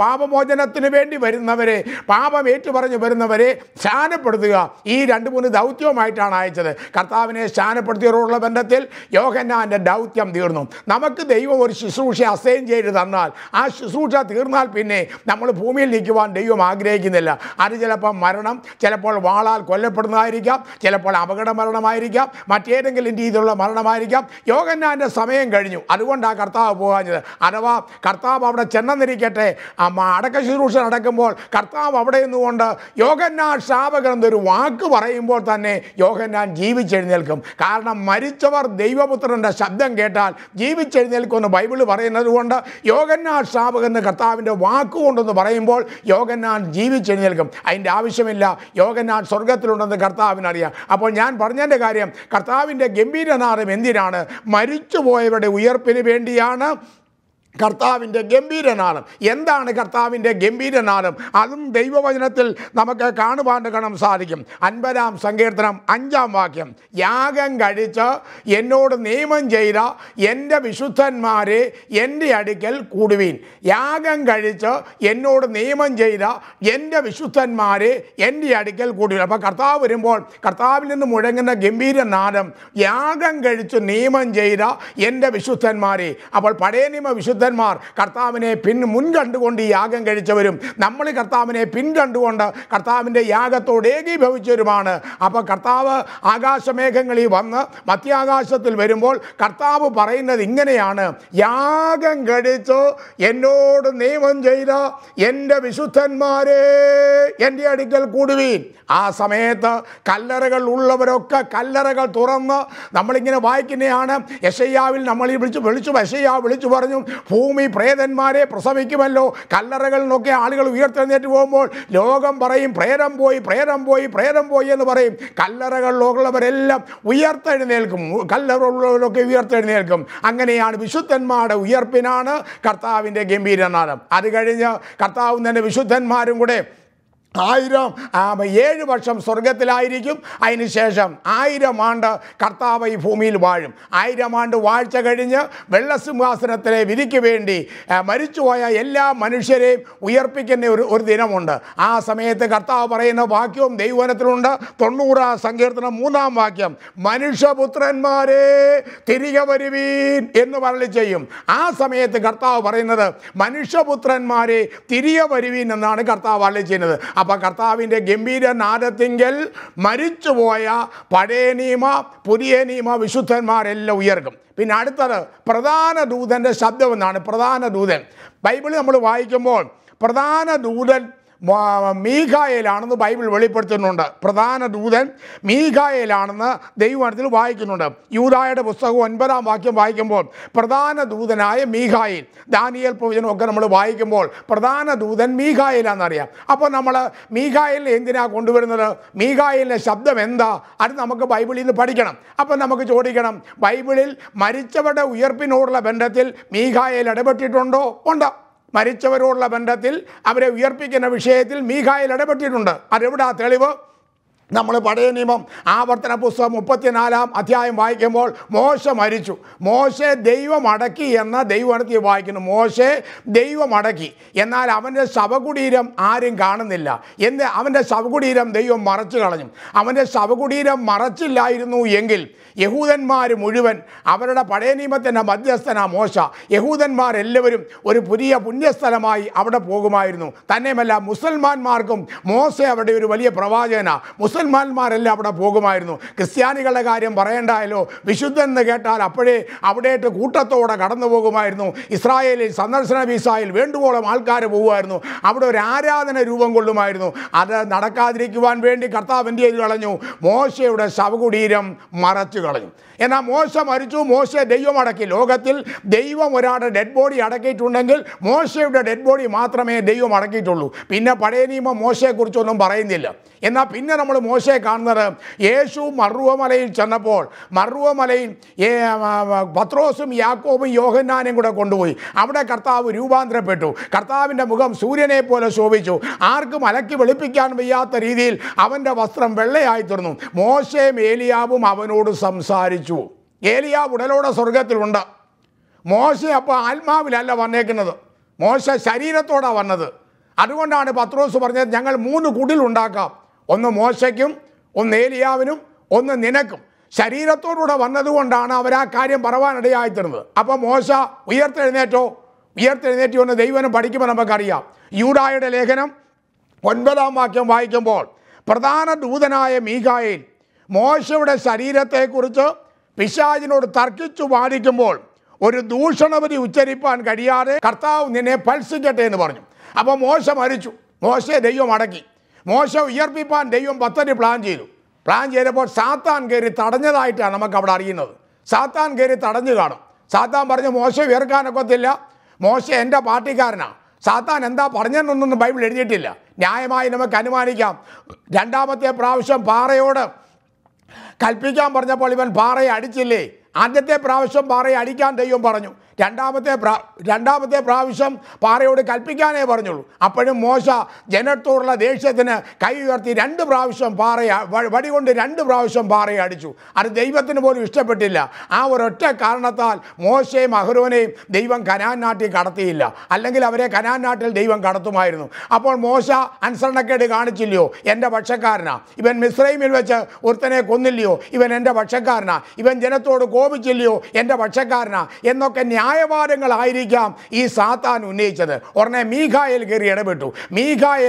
പാപമോചനത്തിനു വേണ്ടി വരുന്നവരെ, പാപം ഏറ്റുപറഞ്ഞു വരുന്നവരെ ശാനപ്പെടുത്തുക. ഈ രണ്ട് മൂന്ന് ദൗത്യവുമായിട്ടാണ് അയച്ചത്. കർത്താവിനെ ശാനപ്പെടുത്തിയവരോടുള്ള ബന്ധത്തിൽ യോഹന്നാൻ്റെ ദൗത്യം തീർന്നു. നമുക്ക് ദൈവം ഒരു ശുശ്രൂഷ അസൈൻ ചെയ്ത് തന്നാൽ, ആ ശുശ്രൂഷ തീർന്നാൽ പിന്നെ നമ്മൾ ഭൂമിയിൽ നിൽക്കുവാൻ ദൈവം ആഗ്രഹിക്കുന്നില്ല. അത് ചിലപ്പോൾ മരണം, ചിലപ്പോൾ വാളാൽ കൊല്ലപ്പെടുന്നതായിരിക്കാം, ചിലപ്പോൾ അപകട മരണമായിരിക്കാം, മറ്റേതെങ്കിലും രീതിയിലുള്ള മരണമായിരിക്കാം. യോഹന്നാൻ്റെ സമയം കഴിഞ്ഞു. അതുകൊണ്ടാണ് കർത്താവ് പോകാഞ്ഞത്. അഥവാ കർത്താവ് അവിടെ ചെന്നെന്നിരിക്കട്ടെ, അടക്ക ശുശ്രൂഷ നടക്കുമ്പോൾ കർത്താവ് അവിടെ നിന്നുകൊണ്ട് യോഹന്നാൻ ശാപഗ്രന്ഥൊരു വാക്ക് പറയുമ്പോൾ തന്നെ യോഹന്നാൻ ജീവിച്ചെഴുന്നേൽക്കും. കാരണം മരിച്ചവർ ദൈവപുത്രൻ്റെ ശബ്ദം കേട്ടാൽ ജീവിച്ചെഴുന്നേൽക്കുമെന്ന് ബൈബിൾ പറയുന്നത് കൊണ്ട് യോഹന്നാൻ ശാപഗ്രന്ഥ കർത്താവിൻ്റെ വാക്കുകൊണ്ടെന്ന് പറയുമ്പോൾ യോഹന്നാൻ ജീവിച്ചെഴുന്നേൽക്കും. അതിൻ്റെ ആവശ്യമില്ല. യോഹന്നാൻ സ്വർഗത്തിലുണ്ടെന്ന് കർത്താവിനറിയാം. അപ്പോൾ ഞാൻ പറഞ്ഞതിൻ്റെ കാര്യം, കർത്താവിൻ്റെ ഗംഭീരനാദം എന്തിനാണ്? മരിച്ചുപോയവരുടെ ഉയർപ്പിന് വേണ്ടിയാണ് കർത്താവിൻ്റെ ഗംഭീരനാദം. എന്താണ് കർത്താവിൻ്റെ ഗംഭീരനാദം? അതും ദൈവവചനത്തിൽ നമുക്ക് കാണുവാൻ സാധിക്കും. 50-ാം സങ്കീർത്തനം 5-ാം വാക്യം: യാഗം കഴിച്ച് എന്നോട് നിയമം ചെയ്ത എൻ്റെ വിശുദ്ധന്മാരെ എൻ്റെ അടുക്കൽ കൂടുവീൻ. യാഗം കഴിച്ച് എന്നോട് നിയമം ചെയ്ത എൻ്റെ വിശുദ്ധന്മാരെ എൻ്റെ അടുക്കൽ കൂടുവീൻ. അപ്പോൾ കർത്താവ് വരുമ്പോൾ കർത്താവിൽ നിന്ന് മുഴങ്ങുന്ന ഗംഭീരനാദം, യാഗം കഴിച്ച് നിയമം ചെയ്ത എൻ്റെ വിശുദ്ധന്മാരെ. അപ്പോൾ പഴയ നിയമ വിശുദ്ധന്മാർ കർത്താവിനെ മുൻകണ്ടുകൊണ്ട് യാഗം കഴിച്ചവരും നമ്മൾ കർത്താവിനെ പിൻകണ്ടുകൊണ്ട് കർത്താവിൻ്റെ യാഗത്തോട് ഏകീഭവിച്ചവരുമാണ്. അപ്പോൾ കർത്താവ് ആകാശമേഘങ്ങളിൽ വന്ന് മധ്യാകാശത്തിൽ വരുമ്പോൾ കർത്താവ് പറയുന്നത് ഇങ്ങനെയാണ്: യാഗം കഴിച്ച് എന്നോട് നിയമം ചെയ്ത എൻ്റെ വിശുദ്ധന്മാരെ എൻ്റെ അടുക്കൽ കൂടുവീൻ. ആ സമയത്ത് കല്ലറകൾ ഉള്ളവരൊക്കെ കല്ലറകൾ തുറന്ന്, നമ്മളിങ്ങനെ വായിക്കുന്നതാണ് യെശയ്യാവിൽ, നമ്മൾ യെശയ്യാവ് വിളിച്ചു പറഞ്ഞു, ഭൂമി പ്രേതന്മാരെ പ്രസവിക്കുമല്ലോ. കല്ലറകളിൽ നിന്നൊക്കെ ആളുകൾ ഉയർത്തെഴുന്നേറ്റ് പോകുമ്പോൾ ലോകം പറയും പ്രേതം പോയി എന്ന് പറയും. കല്ലറകളിലുള്ളവരെല്ലാം ഉയർത്തെഴുന്നേൽക്കും, കല്ലറകളിലൊക്കെ ഉയർത്തെഴുന്നേൽക്കും. അങ്ങനെയാണ് വിശുദ്ധന്മാരുടെ ഉയർപ്പിനാണ് കർത്താവിൻ്റെ ഗംഭീരനാദം. അത് കഴിഞ്ഞ് കർത്താവും തന്നെ വിശുദ്ധന്മാരും കൂടെ 1000 7 വർഷം സ്വർഗത്തിലായിരിക്കും. അതിനുശേഷം 1000 ആണ്ട് കർത്താവ് ഈ ഭൂമിയിൽ വാഴും. 1000 ആണ്ട് വാഴ്ച കഴിഞ്ഞ് വെള്ളസിംഹാസനത്തിലെ വിധിക്ക് വേണ്ടി മരിച്ചുപോയ എല്ലാ മനുഷ്യരെയും ഉയർപ്പിക്കുന്ന ഒരു ദിനമുണ്ട്. ആ സമയത്ത് കർത്താവ് പറയുന്ന വാക്യവും ദൈവവചനത്തിലുണ്ട്. 90-ാം സങ്കീർത്തനം 3-ാം വാക്യം: മനുഷ്യപുത്രന്മാരെ തിരികെ വരുവീൻ എന്ന് അരുളി ചെയ്യും. ആ സമയത്ത് കർത്താവ് പറയുന്നത് മനുഷ്യപുത്രന്മാരെ തിരികെ വരുവീൻ എന്നാണ് കർത്താവ് അരുളി ചെയ്യുന്നത്. അപ്പോൾ കർത്താവിൻ്റെ ഗംഭീരനാദത്തിങ്കൽ മരിച്ചുപോയ പഴയ നിയമ പുതിയ നിയമ വിശുദ്ധന്മാരെല്ലാം ഉയർക്കും. പിന്നെ അടുത്തത് പ്രധാന ദൂതൻ്റെ ശബ്ദം എന്നാണ്. പ്രധാന ദൂതൻ ബൈബിൾ നമ്മൾ വായിക്കുമ്പോൾ പ്രധാന ദൂതൻ മീഖായേലാണെന്ന് ബൈബിൾ വെളിപ്പെടുത്തുന്നുണ്ട്. പ്രധാന ദൂതൻ മീഖായേലാണെന്ന് ദൈവവചനത്തിൽ വായിക്കുന്നുണ്ട്. യൂദായുടെ പുസ്തകം 9-ാം വാക്യം വായിക്കുമ്പോൾ പ്രധാന ദൂതനായ മീഖായേൽ, ദാനിയേൽ പ്രവചനമൊക്കെ നമ്മൾ വായിക്കുമ്പോൾ പ്രധാന ദൂതൻ മീഖായേലാണെന്നറിയാം. അപ്പോൾ നമ്മൾ മീഖായേലിനെ എന്തിനാണ് കൊണ്ടുവരുന്നത്? മീഖായേലിൻ്റെ ശബ്ദം എന്താ? അത് നമുക്ക് ബൈബിളിൽ നിന്ന് പഠിക്കണം. അപ്പോൾ നമുക്ക് ചോദിക്കണം, ബൈബിളിൽ മരിച്ചവരുടെ ഉയർപ്പിനോടുള്ള ബന്ധത്തിൽ മീഖായേൽ ഇടപെട്ടിട്ടുണ്ടോ? ഉണ്ട്. മരിച്ചവരോടുള്ള ബന്ധത്തിൽ, അവരെ ഉയർപ്പിക്കുന്ന വിഷയത്തിൽ മീഖായേൽ ഇടപെട്ടിട്ടുണ്ട്. അതെവിടാ തെളിവ്? നമ്മൾ പഴയ നിയമം ആവർത്തന പുസ്തകം 34-ാം അധ്യായം വായിക്കുമ്പോൾ മോശ മരിച്ചു. മോശയെ ദൈവം അടക്കി എന്ന ദൈവവചനത്തിൽ വായിക്കുന്നു. മോശയെ ദൈവം അടക്കി, എന്നാൽ അവൻ്റെ ശവകുടീരം ആരും കാണുന്നില്ല. അവൻ്റെ ശവകുടീരം ദൈവം മറച്ചു കളഞ്ഞു. അവൻ്റെ ശവകുടീരം മറച്ചില്ലായിരുന്നു എങ്കിൽ യഹൂദന്മാർ മുഴുവൻ, അവരുടെ പഴയ നിയമത്തിൻ്റെ മധ്യസ്ഥനാ മോശ, യഹൂദന്മാരെല്ലാവരും ഒരു പുതിയ പുണ്യസ്ഥലമായി അവിടെ പോകുമായിരുന്നു. തന്നെയുമല്ല, മുസൽമാന്മാർക്കും മോശ അവിടെ ഒരു വലിയ പ്രവാചകനാണ്. മുസൽമാന്മാരെല്ലാം അവിടെ പോകുമായിരുന്നു. ക്രിസ്ത്യാനികളുടെ കാര്യം പറയണ്ടായല്ലോ. വിശുദ്ധനെന്ന് കേട്ടാൽ അപ്പോഴേ അവിടേട്ട് കൂട്ടത്തോടെ കടന്നു പോകുമായിരുന്നു. ഇസ്രായേലിൽ സന്ദർശന വിസായിൽ വേണ്ടുവോളം ആൾക്കാർ പോകുമായിരുന്നു. അവിടെ ഒരു ആരാധന രൂപം കൊള്ളുമായിരുന്നു. അത് നടക്കാതിരിക്കുവാൻ വേണ്ടി കർത്താവ് എന്ത് ചെയ്തു കളഞ്ഞു? മോശയുടെ ശവകുടീരം മറച്ചു കളഞ്ഞു. എന്നാൽ മോശ മരിച്ചു, മോശയെ ദൈവം അടക്കി. ലോകത്തിൽ ദൈവം ഒരാളുടെ ഡെഡ് ബോഡി അടക്കിയിട്ടുണ്ടെങ്കിൽ മോശയുടെ ഡെഡ് ബോഡി മാത്രമേ ദൈവം അടക്കിയിട്ടുള്ളൂ. പിന്നെ പഴയ നിയമം മോശയെക്കുറിച്ചൊന്നും പറയുന്നില്ല. എന്നാൽ പിന്നെ നമ്മൾ മോശയെ കാണുന്നത് യേശു മർവമലയിൽ ചെന്നപ്പോൾ മർവമലയിൽ പത്രോസും യാക്കോബും യോഹന്നാനും കൂടെ കൊണ്ടുപോയി. അവിടെ കർത്താവ് രൂപാന്തരപ്പെട്ടു. കർത്താവിൻ്റെ മുഖം സൂര്യനെ പോലെ ശോഭിച്ചു. ആർക്കും അലക്കി വെളുപ്പിക്കാൻ വയ്യാത്ത രീതിയിൽ അവൻ്റെ വസ്ത്രം വെള്ളയായി തീർന്നു. മോശയും ഏലിയാവും അവനോട് സംസാരിച്ചു. ഏലിയാവ് ഉടലോടെ സ്വർഗത്തിലുണ്ട്. മോശ അപ്പോൾ ആത്മാവിലല്ല വന്നേക്കുന്നത്. മോശ ശരീരത്തോടെ വന്നത്. അതുകൊണ്ടാണ് പത്രോസ് പറഞ്ഞത് ഞങ്ങൾ മൂന്ന് കുടിലുണ്ടാക്കാം, ഒന്ന് മോശയ്ക്കും ഒന്ന് ഏലിയാവിനും ഒന്ന് നിനക്കും. ശരീരത്തോടുകൂടെ വന്നതുകൊണ്ടാണ് അവർ ആ കാര്യം പറവാനിടയായിത്തീർന്നത്. അപ്പോൾ മോശ ഉയർത്തെഴുന്നേറ്റോ? ഉയർത്തെഴുന്നേറ്റോ എന്ന് ദൈവം പഠിക്കുമ്പോൾ നമുക്കറിയാം. യൂദായുടെ ലേഖനം 9-ാം വാക്യം വായിക്കുമ്പോൾ പ്രധാന ദൂതനായ മീഖായേൽ മോശയുടെ ശരീരത്തെക്കുറിച്ച് പിശാചിനോട് തർക്കിച്ചു വാദിക്കുമ്പോൾ ഒരു ദൂഷണവധി ഉച്ചരിപ്പാൻ കഴിയാതെ കർത്താവ് നിന്നെ ഭത്സിക്കട്ടെ എന്ന് പറഞ്ഞു. അപ്പോൾ മോശ മരിച്ചു, മോശയെ ദൈവം അടക്കി. മോശ ഉയർപ്പിപ്പാൻ ദൈവം പദ്ധതി പ്ലാൻ ചെയ്തപ്പോൾ സാത്താൻ കയറി തടഞ്ഞതായിട്ടാണ് നമുക്ക് അവിടെ അറിയുന്നത്. സാത്താൻ കയറി തടഞ്ഞു കാണും. സാത്താൻ പറഞ്ഞു മോശ ഉയർക്കാനൊക്കത്തില്ല, മോശ എൻ്റെ പാർട്ടിക്കാരനാണ്. സാത്താൻ എന്താ പറഞ്ഞെന്നൊന്നും ബൈബിൾ എഴുതിയിട്ടില്ല. ന്യായമായി നമുക്ക് അനുമാനിക്കാം. 2-മത്തെ പ്രാവശ്യം പാറയോട് കൽപ്പിക്കാൻ പറഞ്ഞപ്പോൾ ഇവൻ പാറയെ അടിച്ചില്ലേ? ആദ്യത്തെ പ്രാവശ്യം പാറയെ അടിക്കാൻ ദൈവം പറഞ്ഞു, രണ്ടാമത്തെ പ്രാവശ്യം പാറയോട് കൽപ്പിക്കാനേ പറഞ്ഞുള്ളൂ. അപ്പോഴും മോശ ജനത്തോടുള്ള ദേഷ്യത്തിന് കൈ ഉയർത്തി 2 പ്രാവശ്യം പാറയെ വടികൊണ്ട് 2 പ്രാവശ്യം പാറയെ അടിച്ചു. അത് ദൈവത്തിന് പോലും ഇഷ്ടപ്പെട്ടില്ല. ആ ഒരൊറ്റ കാരണത്താൽ മോശയും അഹരോനെയും ദൈവം കനാൻ നാട്ടിൽ കടത്തിയില്ല, അല്ലെങ്കിൽ അവരെ കനാൻ നാട്ടിൽ ദൈവം കടത്തുമായിരുന്നു. അപ്പോൾ മോശ അനുസരണക്കേട് കാണിച്ചില്ലയോ? എൻ്റെ പക്ഷക്കാരനാ. ഇവൻ മിസ്രൈമിൽ വെച്ച് ഒരുത്തനെ കൊന്നില്ലയോ? ഇവൻ എൻ്റെ പക്ഷക്കാരനാ. ഇവൻ ജനത്തോട് കോപിച്ചില്ലയോ? എൻ്റെ പക്ഷക്കാരനാ. എന്നൊക്കെ ന്യായവാദങ്ങളായിരിക്കാം ഈ സാത്താൻ ഉന്നയിച്ചത്. ഉടനെ മീഖായേൽ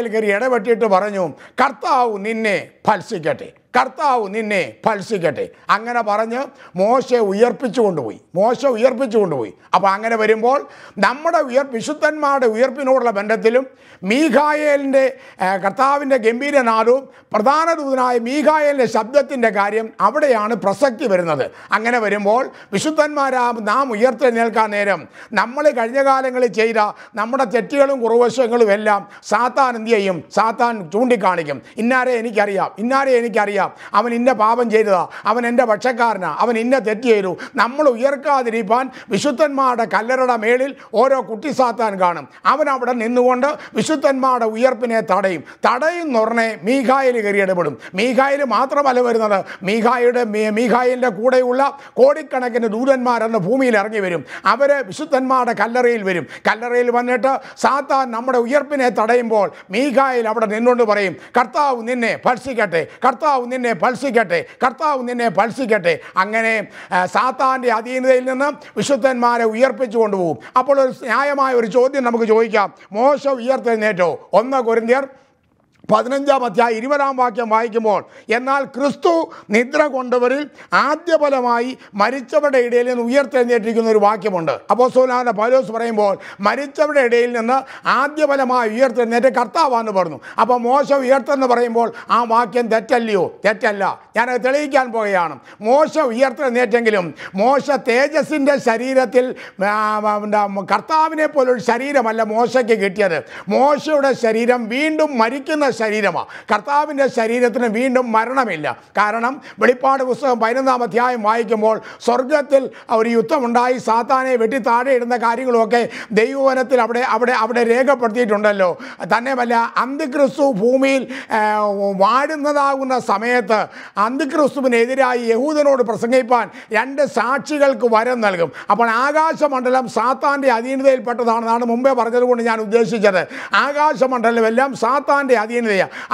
കയറി ഇടപെട്ടിട്ട് പറഞ്ഞു കർത്താവ് നിന്നെ ഭത്സിക്കട്ടെ. അങ്ങനെ പറഞ്ഞ് മോശയെ ഉയർപ്പിച്ചു കൊണ്ടുപോയി. അപ്പോൾ അങ്ങനെ വരുമ്പോൾ നമ്മുടെ വിശുദ്ധന്മാരുടെ ഉയർപ്പിനോടുള്ള ബന്ധത്തിലും മീഖായേലിൻ്റെ കർത്താവിൻ്റെ ഗംഭീരനാദവും പ്രധാന ദൂതനായ മീഖായേലിൻ്റെ ശബ്ദത്തിൻ്റെ കാര്യം അവിടെയാണ് പ്രസക്തി വരുന്നത്. അങ്ങനെ വരുമ്പോൾ വിശുദ്ധന്മാരാ നാം ഉയർത്തെഴുന്നേൽക്കാൻ നേരം നമ്മൾ കഴിഞ്ഞ കാലങ്ങളിൽ ചെയ്ത നമ്മുടെ തെറ്റുകളും കുറവശങ്ങളും എല്ലാം സാത്താൻ എന്ത് ചെയ്യും? സാത്താൻ ചൂണ്ടിക്കാണിക്കും. ഇന്നാരെ എനിക്കറിയാം, അവൻ ഇന്ന പാപം ചെയ്തതാ, അവൻ എൻ്റെ പക്ഷക്കാരനാ, അവൻ ഇന്ന തെറ്റ് ചെയ്തു. നമ്മൾ ഉയർക്കാതിരിക്കാൻ വിശുദ്ധന്മാരുടെ കല്ലറയുടെ മേളിൽ ഓരോ കുട്ടി സാത്താൻ കാണും. അവൻ അവിടെ നിന്നുകൊണ്ട് വിശുദ്ധന്മാരുടെ ഉയർപ്പിനെ തടയുന്നുടനെ മീഖായേൽ കയറി ഇടപെടും. മീഖായേൽ മാത്രമല്ല വരുന്നത്, മീഖായേലിൻ്റെ കൂടെയുള്ള കോടിക്കണക്കിന് ദൂതന്മാരെന്ന് ഭൂമിയിൽ ഇറങ്ങി വരും. അവർ വിശുദ്ധന്മാരുടെ കല്ലറയിൽ വന്നിട്ട് സാത്താൻ നമ്മുടെ ഉയർപ്പിനെ തടയുമ്പോൾ മീഖായേൽ അവിടെ നിന്നുകൊണ്ട് പറയും കർത്താവ് നിന്നെ ഭത്സിക്കട്ടെ. അങ്ങനെ സാത്താൻ്റെ അധീനതയിൽ നിന്ന് വിശുദ്ധന്മാരെ ഉയർപ്പിച്ചു കൊണ്ടുപോകും. അപ്പോൾ ഒരു ന്യായമായ ഒരു ചോദ്യം നമുക്ക് ചോദിക്കാം, മോശ ഉയർത്തെഴുന്നേറ്റോ? 1 കൊരിന്ത്യർ 15-ാം അധ്യായം 20-ാം വാക്യം വായിക്കുമ്പോൾ എന്നാൽ ക്രിസ്തു നിദ്ര കൊണ്ടവരിൽ ആദ്യഫലമായി മരിച്ചവരുടെ ഇടയിൽ നിന്ന് ഉയർത്തെഴുന്നേറ്റിരിക്കുന്ന ഒരു വാക്യമുണ്ട്. അപ്പോസ്തലനായ പൗലോസ് പറയുമ്പോൾ മരിച്ചവരുടെ ഇടയിൽ നിന്ന് ആദ്യഫലമായി ഉയർത്തെഴുന്നേറ്റ കർത്താവാണെന്ന് പറഞ്ഞു. അപ്പോൾ മോശ ഉയർത്തെന്ന് പറയുമ്പോൾ ആ വാക്യം തെറ്റല്ലയോ? തെറ്റല്ല. ഞാനത് തെളിയിക്കാൻ പോവുകയാണ്. മോശ ഉയർത്തെഴുന്നേറ്റെങ്കിലും മോശ തേജസ്സിൻ്റെ ശരീരത്തിൽ കർത്താവിനെ പോലൊരു ശരീരമല്ല മോശയ്ക്ക് കിട്ടിയത്. മോശയുടെ ശരീരം വീണ്ടും മരിക്കുന്ന ശരീരമാണ്. കർത്താവിൻ്റെ ശരീരത്തിന് വീണ്ടും മരണമില്ല. കാരണം വെളിപ്പാട് പുസ്തകം 15-ാം അധ്യായം വായിക്കുമ്പോൾ സ്വർഗത്തിൽ ഒരു യുദ്ധമുണ്ടായി, സാത്താനെ വെട്ടി താഴെ ഇടുന്ന കാര്യങ്ങളുമൊക്കെ ദൈവവനത്തിൽ അവിടെ രേഖപ്പെടുത്തിയിട്ടുണ്ടല്ലോ. തന്നെയുമല്ല, അന്ത്യക്രിസ്തു ഭൂമിയിൽ വാഴുന്നതാകുന്ന സമയത്ത് അന്ത്യക്രിസ്തുവിനെതിരായി യഹൂദനോട് പ്രസംഗിപ്പാൻ 2 സാക്ഷികൾക്ക് വരം നൽകും. അപ്പോൾ ആകാശമണ്ഡലം സാത്താൻ്റെ അധീനതയിൽപ്പെട്ടതാണെന്നാണ് മുമ്പേ പറഞ്ഞതുകൊണ്ട് ഞാൻ ഉദ്ദേശിച്ചത്. ആകാശമണ്ഡലമെല്ലാം സാത്താൻ്റെ അധീനതയാണ്.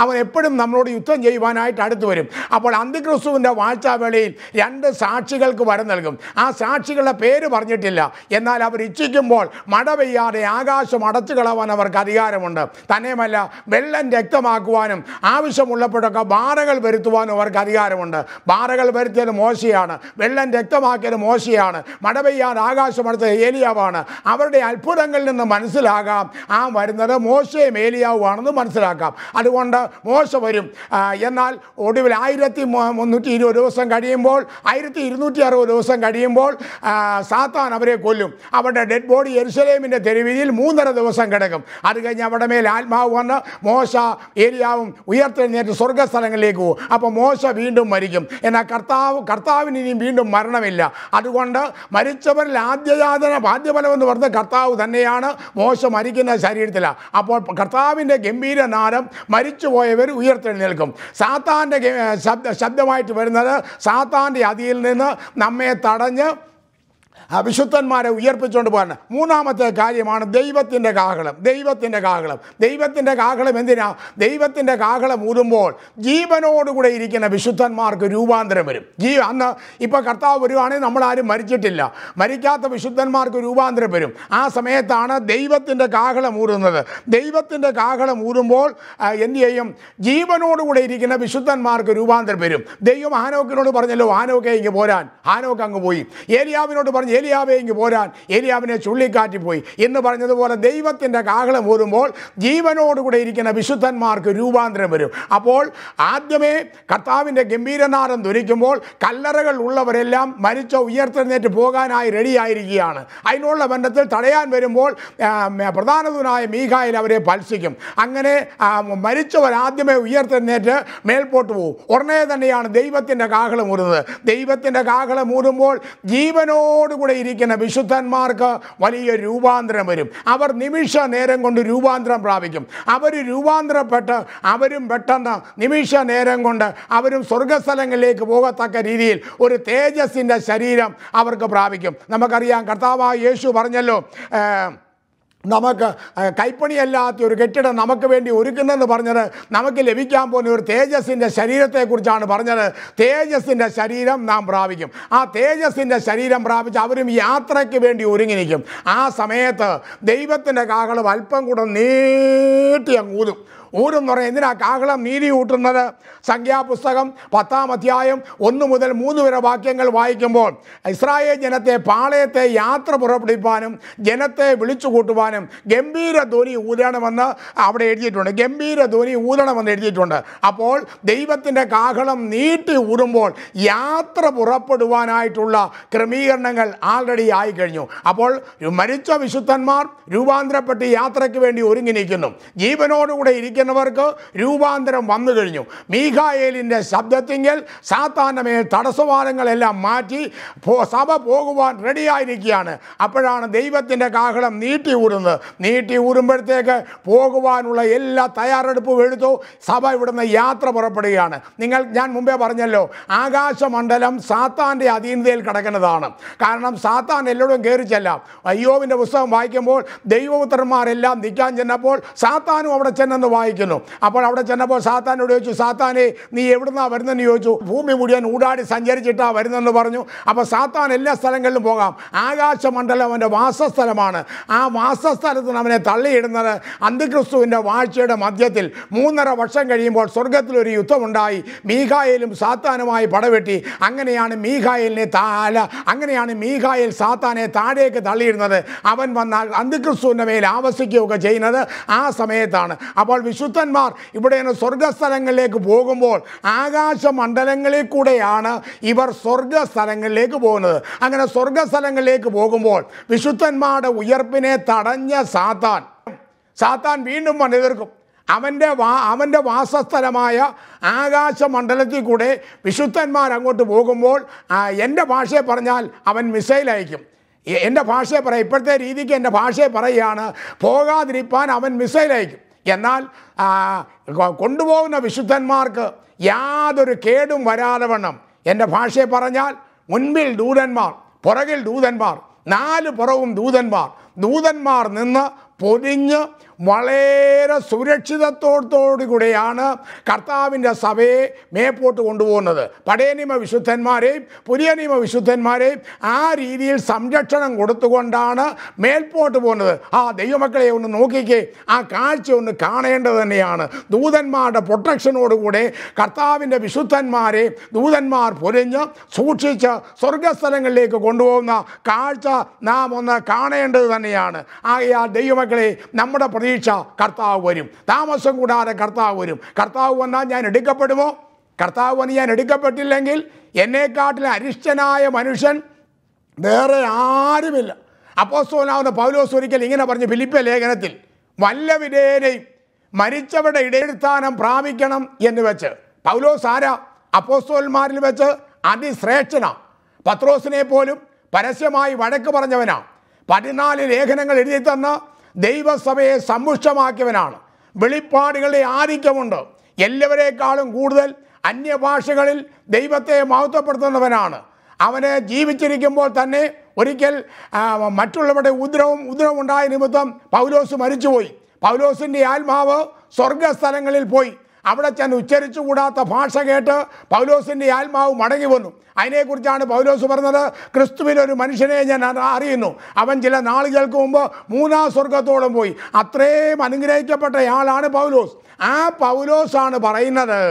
അവൻ എപ്പോഴും നമ്മളോട് യുദ്ധം ചെയ്യുവാനായിട്ട് അടുത്ത് വരും. അപ്പോൾ അന്ത്യക്രിസ്തുവിൻ്റെ വാഴ്ചാവേളയിൽ 2 സാക്ഷികൾക്ക് വരം നൽകും. ആ സാക്ഷികളുടെ പേര് പറഞ്ഞിട്ടില്ല. എന്നാൽ അവർ ഇച്ഛിക്കുമ്പോൾ മഴ പെയ്യാതെ ആകാശം അടച്ചു കളവാൻ അവർക്ക് അധികാരമുണ്ട്. തന്നെയുമല്ല, വെള്ളം രക്തമാക്കുവാനും ആവശ്യമുള്ളപ്പോഴൊക്കെ ബാധകൾ വരുത്തുവാനും അവർക്ക് അധികാരമുണ്ട്. ബാധകൾ വരുത്തിയത് മോശയാണ്, വെള്ളം രക്തമാക്കിയത് മോശയാണ്, മഴ പെയ്യാതെ ആകാശം അടച്ചത് ഏലിയാവാണ്. അവരുടെ അത്ഭുതങ്ങളിൽ നിന്ന് മനസ്സിലാകാം ആ വരുന്നത് മോശയും ഏലിയാവുമാണെന്ന് മനസ്സിലാക്കാം. അതുകൊണ്ട് മോശ വരും. എന്നാൽ ഒടുവിൽ 1320 ദിവസം കഴിയുമ്പോൾ 1260 ദിവസം കഴിയുമ്പോൾ സാത്താൻ അവരെ കൊല്ലും. അവരുടെ ഡെഡ് ബോഡി യെരുശലേമിൻ്റെ തെരുവീതിയിൽ 3.5 ദിവസം കിടക്കും. അത് കഴിഞ്ഞ് അവിടെ മേൽ ആത്മാവ് വന്ന് മോശ ഏലിയാവും ഉയർത്തെഴുന്നേറ്റ് സ്വർഗ്ഗസ്ഥലങ്ങളിലേക്ക് പോകും. അപ്പോൾ മോശ വീണ്ടും മരിക്കും. എന്നാൽ കർത്താവിന് ഇനിയും വീണ്ടും മരണമില്ല. അതുകൊണ്ട് മരിച്ചവരിൽ ആദ്യഫലമെന്ന് പറഞ്ഞ കർത്താവ് തന്നെയാണ് മോശ മരിക്കുന്ന ശരീരത്തിലാണ്. അപ്പോൾ കർത്താവിൻ്റെ ഗംഭീരനാദം മരിച്ചുപോയവർ ഉയർത്തെഴുന്നേൽക്കും. സാത്താൻ്റെ ശബ്ദമായിട്ട് വരുന്നത് സാത്താൻ്റെ അടിയിൽ നിന്ന് നമ്മെ തടഞ്ഞ് അവിശുദ്ധന്മാരെ ഉയർപ്പിച്ചുകൊണ്ട് പോകാൻ. മൂന്നാമത്തെ കാര്യമാണ് ദൈവത്തിൻ്റെ കാഹളം. ദൈവത്തിൻ്റെ കാഹളം എന്തിനാ? ദൈവത്തിൻ്റെ കാഹളം ഊതുമ്പോൾ ജീവനോടുകൂടെ ഇരിക്കുന്ന വിശുദ്ധന്മാർക്ക് രൂപാന്തരം വരും. അന്ന് ഇപ്പോൾ കർത്താവ് വരുവാണെങ്കിൽ നമ്മളാരും മരിച്ചിട്ടില്ല, മരിക്കാത്ത വിശുദ്ധന്മാർക്ക് രൂപാന്തരം വരും. ആ സമയത്താണ് ദൈവത്തിൻ്റെ കാഹളം ഊതുന്നത്. ദൈവത്തിൻ്റെ കാഹളം ഊതുമ്പോൾ എന്തു ചെയ്യും? ജീവനോടുകൂടെ ഇരിക്കുന്ന വിശുദ്ധന്മാർക്ക് രൂപാന്തരം വരും. ദൈവം ഹാനോക്കിനോട് പറഞ്ഞല്ലോ, ഹാനോക്കെ ഇങ്ങ് പോരാൻ. ഹാനോക്ക് അങ്ങ് പോയി. ഏലിയാവിനോട് പറഞ്ഞു, ഏലിയാവേ ഇങ്ങ് പോരാൻ. ഏലിയാവിനെ ചുള്ളിക്കാറ്റി പോയി എന്ന് പറഞ്ഞതുപോലെ ദൈവത്തിൻ്റെ കാഹളം ഊതുമ്പോൾ ജീവനോടുകൂടെ ഇരിക്കുന്ന വിശുദ്ധന്മാർക്ക് രൂപാന്തരം വരും. അപ്പോൾ ആദ്യമേ കർത്താവിൻ്റെ ഗംഭീരനാദം ധ്വനിക്കുമ്പോൾ കല്ലറകൾ ഉള്ളവരെല്ലാം മരിച്ച ഉയർത്തെഴുന്നേറ്റ് പോകാനായി റെഡിയായിരിക്കുകയാണ്. അതിനുള്ള ബന്ധത്തിൽ തടയാൻ വരുമ്പോൾ പ്രധാനതനായ മീഖായിൽ അവരെ പത്സിക്കും. അങ്ങനെ മരിച്ചവരാദ്യമേ ഉയർത്തെഴുന്നേറ്റ് മേൽപോട്ട് പോകും. ഉടനെ തന്നെയാണ് ദൈവത്തിൻ്റെ കാഹളം ഊതുന്നത്. ദൈവത്തിൻ്റെ കാഹളം ഊതുമ്പോൾ ജീവനോടുകൂടെ ഇരിക്കുന്ന വിശുദ്ധന്മാർക്ക് വലിയ രൂപാന്തരം വരും. അവർ നിമിഷ നേരം കൊണ്ട് രൂപാന്തരം പ്രാപിക്കും. അവർ രൂപാന്തരപ്പെട്ട് അവരും പെട്ടെന്ന് നിമിഷ നേരം കൊണ്ട് അവരും സ്വർഗസ്ഥലങ്ങളിലേക്ക് പോകത്തക്ക രീതിയിൽ ഒരു തേജസ്സിൻ്റെ ശരീരം അവർക്ക് പ്രാപിക്കും. നമുക്കറിയാം, കർത്താവായ യേശു പറഞ്ഞല്ലോ, നമുക്ക് കൈപ്പണിയല്ലാത്ത ഒരു കെട്ടിടം നമുക്ക് വേണ്ടി ഒരുക്കുന്നെന്ന് പറഞ്ഞത് നമുക്ക് ലഭിക്കാൻ പോകുന്ന ഒരു തേജസ്സിൻ്റെ ശരീരത്തെക്കുറിച്ചാണ് പറഞ്ഞത്. തേജസ്സിൻ്റെ ശരീരം നാം പ്രാപിക്കും. ആ തേജസ്സിൻ്റെ ശരീരം പ്രാപിച്ച് അവരും യാത്രയ്ക്ക് വേണ്ടി ഒരുങ്ങി നിൽക്കും. ആ സമയത്ത് ദൈവത്തിൻ്റെ കാഹളം അല്പം കൂടെ നീട്ടി അങ്ങ് ഊതും. ഊരെന്ന് പറഞ്ഞാൽ എന്തിനാ കാഹളം നീതി കൂട്ടുന്നത്? സംഖ്യാപുസ്തകം 10-1 മുതൽ 3 വരെ വാക്യങ്ങൾ വായിക്കുമ്പോൾ ഇസ്രായേൽ ജനത്തെ പാളയത്തെ യാത്ര പുറപ്പെടുവിപ്പാനും ജനത്തെ വിളിച്ചു കൂട്ടുവാനും ഗംഭീര ധ്വനി ഊതണമെന്ന് അവിടെ എഴുതിയിട്ടുണ്ട്. ഗംഭീര ധ്വനി ഊതണമെന്ന് എഴുതിയിട്ടുണ്ട്. അപ്പോൾ ദൈവത്തിൻ്റെ കാഹളം നീട്ടി ഊടുമ്പോൾ യാത്ര പുറപ്പെടുവാനായിട്ടുള്ള ക്രമീകരണങ്ങൾ ആൾറെഡി ആയിക്കഴിഞ്ഞു. അപ്പോൾ മരിച്ച വിശുദ്ധന്മാർ രൂപാന്തരപ്പെട്ട് യാത്രയ്ക്ക് വേണ്ടി ഒരുങ്ങി നിൽക്കുന്നു. ജീവനോടുകൂടെ ർക്ക് രൂപാന്തരം വന്നു കഴിഞ്ഞു. മീഖായേലിൻ്റെ ശബ്ദത്തിങ്കൽ സാത്താൻ്റെ മേൽ തടസ്സവാദങ്ങളെല്ലാം മാറ്റി സഭ പോകുവാൻ റെഡിയായിരിക്കുകയാണ്. അപ്പോഴാണ് ദൈവത്തിൻ്റെ കാഹളം നീട്ടി ഊടുന്നത്. നീട്ടി ഊടുമ്പോഴത്തേക്ക് പോകുവാനുള്ള എല്ലാ തയ്യാറെടുപ്പും എടുത്തു സഭ ഇവിടുന്ന് യാത്ര പുറപ്പെടുകയാണ്. ഞാൻ മുമ്പേ പറഞ്ഞല്ലോ, ആകാശമണ്ഡലം സാത്താൻ്റെ അധീനതയിൽ കിടക്കുന്നതാണ്. കാരണം സാത്താൻ എല്ലാവരും കയറി ചെല്ലാം. അയ്യോവിൻ്റെ പുസ്തകം വായിക്കുമ്പോൾ ദൈവപുത്രന്മാരെല്ലാം നിൽക്കാൻ ചെന്നപ്പോൾ സാത്താനും അവിടെ ചെന്നെന്ന് വായിക്കുന്നു. അപ്പോൾ അവിടെ ചെന്നപ്പോൾ സാത്താനോട് ചോദിച്ചു, സാത്താനെ നീ എവിടുന്നാണ് വരുന്നതെന്ന് ചോദിച്ചു. ഭൂമി മുഴുവൻ ഊടാടി സഞ്ചരിച്ചിട്ടാണ് വരുന്നതെന്ന് പറഞ്ഞു. അപ്പോൾ സാത്താൻ എല്ലാ സ്ഥലങ്ങളിലും പോകാം. ആകാശമണ്ഡലം അവൻ്റെ വാസസ്ഥലമാണ്. ആ വാസസ്ഥലത്ത് നിന്ന് അവനെ തള്ളിയിടുന്നത് അന്ത്യക്രിസ്തുവിൻ്റെ വാഴ്ചയുടെ മധ്യത്തിൽ 3.5 വർഷം കഴിയുമ്പോൾ സ്വർഗത്തിലൊരു യുദ്ധമുണ്ടായി. മീഖായേലും സാത്താനുമായി പടവെട്ടി. അങ്ങനെയാണ് മീഖായേൽ സാത്താനെ താഴേക്ക് തള്ളിയിടുന്നത്. അവൻ വന്നാൽ അന്ത്യക്രിസ്തുവിൻ്റെ മേൽ ആവസിക്കുകയൊക്കെ ചെയ്യുന്നത് ആ സമയത്താണ്. അപ്പോൾ വിശുദ്ധന്മാർ ഇവിടെ നിന്ന് സ്വർഗസ്ഥലങ്ങളിലേക്ക് പോകുമ്പോൾ ആകാശമണ്ഡലങ്ങളിൽ കൂടെയാണ് ഇവർ സ്വർഗസ്ഥലങ്ങളിലേക്ക് പോകുന്നത്. അങ്ങനെ സ്വർഗസ്ഥലങ്ങളിലേക്ക് പോകുമ്പോൾ വിശുദ്ധന്മാരുടെ ഉയർപ്പിനെ തടഞ്ഞ സാത്താൻ വീണ്ടും വന്നെതിർക്കും. അവൻ്റെ വാസസ്ഥലമായ ആകാശമണ്ഡലത്തിൽ കൂടെ വിശുദ്ധന്മാർ അങ്ങോട്ട് പോകുമ്പോൾ എൻ്റെ ഭാഷയെ പറഞ്ഞാൽ അവൻ മിസൈൽ അയക്കും. എൻ്റെ ഭാഷയെ പറയാം, ഇപ്പോഴത്തെ രീതിക്ക് എൻ്റെ ഭാഷയെ പറയുകയാണ്, പോകാതിരിപ്പാൻ അവൻ മിസൈൽ അയക്കും. എന്നാൽ കൊണ്ടുപോകുന്ന വിശുദ്ധന്മാർക്ക് യാതൊരു കേടും വരാതെ വണ്ണം, എൻ്റെ ഭാഷയെ പറഞ്ഞാൽ, മുൻപിൽ ദൂതന്മാർ, പുറകിൽ ദൂതന്മാർ, 4 പുറവും ദൂതന്മാർ, നിന്ന് പൊതിഞ്ഞ് വളരെ സുരക്ഷിതത്തോടുകൂടെയാണ് കർത്താവിൻ്റെ സഭയെ മേപ്പോട്ട് കൊണ്ടുപോകുന്നത്. പഴയ നിയമ വിശുദ്ധന്മാരെയും പുതിയ നിയമ വിശുദ്ധന്മാരെയും ആ രീതിയിൽ സംരക്ഷണം കൊടുത്തുകൊണ്ടാണ് മേൽപോട്ട് പോകുന്നത്. ആ ദൈവമക്കളെ ഒന്ന് നോക്കിക്കേ, ആ കാഴ്ച ഒന്ന് കാണേണ്ടത് തന്നെയാണ്. ദൂതന്മാരുടെ പ്രൊട്ടക്ഷനോടുകൂടെ കർത്താവിൻ്റെ വിശുദ്ധന്മാരെ ദൂതന്മാർ പൊരിഞ്ഞ് സൂക്ഷിച്ച് സ്വർഗസ്ഥലങ്ങളിലേക്ക് കൊണ്ടുപോകുന്ന കാഴ്ച നാം ഒന്ന് കാണേണ്ടത് തന്നെയാണ്. ആ ദൈവമക്കളെ, നമ്മുടെ പ്രതീക്ഷ കർത്താവ് വരും. താമസം കൂടാതെ കർത്താവ് വരും. കർത്താവ് വന്നാൽ ഞാൻ എടുക്കപ്പെടുമോ? കർത്താവ് വന്ന് ഞാൻ എടുക്കപ്പെട്ടില്ലെങ്കിൽ എന്നെക്കാട്ടിൽ അരിഷ്ടനായ മനുഷ്യൻ വേറെ ആരുമില്ല. അപ്പോസ്തലനാവുന്ന പൗലോസ് ഒരിക്കൽ ഇങ്ങനെ പറഞ്ഞു ഫിലിപ്പിയ ലേഖനത്തിൽ, വല്ലവിധേനയും മരിച്ചവരുടെ ഇടസ്ഥാനം പ്രാപിക്കണം എന്ന് വെച്ച്. പൗലോസ് ആരാ? അപ്പോസ്തലന്മാരിൽ വെച്ച് അതിശ്രേഷ്ഠനാണ്. പത്രോസിനെ പോലും പരസ്യമായി വഴക്ക് പറഞ്ഞവനാണ്. 14 ലേഖനങ്ങൾ എഴുതി തന്ന ദൈവസഭയെ സമ്പുഷ്ടമാക്കിയവനാണ്. വെളിപ്പാടുകളുടെ ആധിക്യമുണ്ട്. എല്ലാവരേക്കാളും കൂടുതൽ അന്യഭാഷകളിൽ ദൈവത്തെ മഹത്വപ്പെടുത്തുന്നവനാണ്. അവന് ജീവിച്ചിരിക്കുമ്പോൾ തന്നെ മറ്റുള്ളവരുടെ ഉദ്രവമുണ്ടായ നിമിത്തം പൗലോസ് മരിച്ചുപോയി. പൗലോസിൻ്റെ ആത്മാവ് സ്വർഗസ്ഥലങ്ങളിൽ പോയി. അവിടെ ചെന്ന് ഉച്ചരിച്ചുകൂടാത്ത ഭാഷ കേട്ട് പൗലോസിൻ്റെ ആത്മാവ് മടങ്ങി വന്നു. അതിനെക്കുറിച്ചാണ് പൗലോസ് പറഞ്ഞത്, ക്രിസ്തുവിനൊരു മനുഷ്യനെ ഞാൻ അറിയുന്നു, അവൻ ചില നാളുകൾക്ക് മുമ്പ് മൂന്നാം സ്വർഗത്തോളം പോയി. അത്രയും അനുഗ്രഹിക്കപ്പെട്ടയാളാണ് പൗലോസ്. ആ പൗലോസാണ് പറയുന്നത്,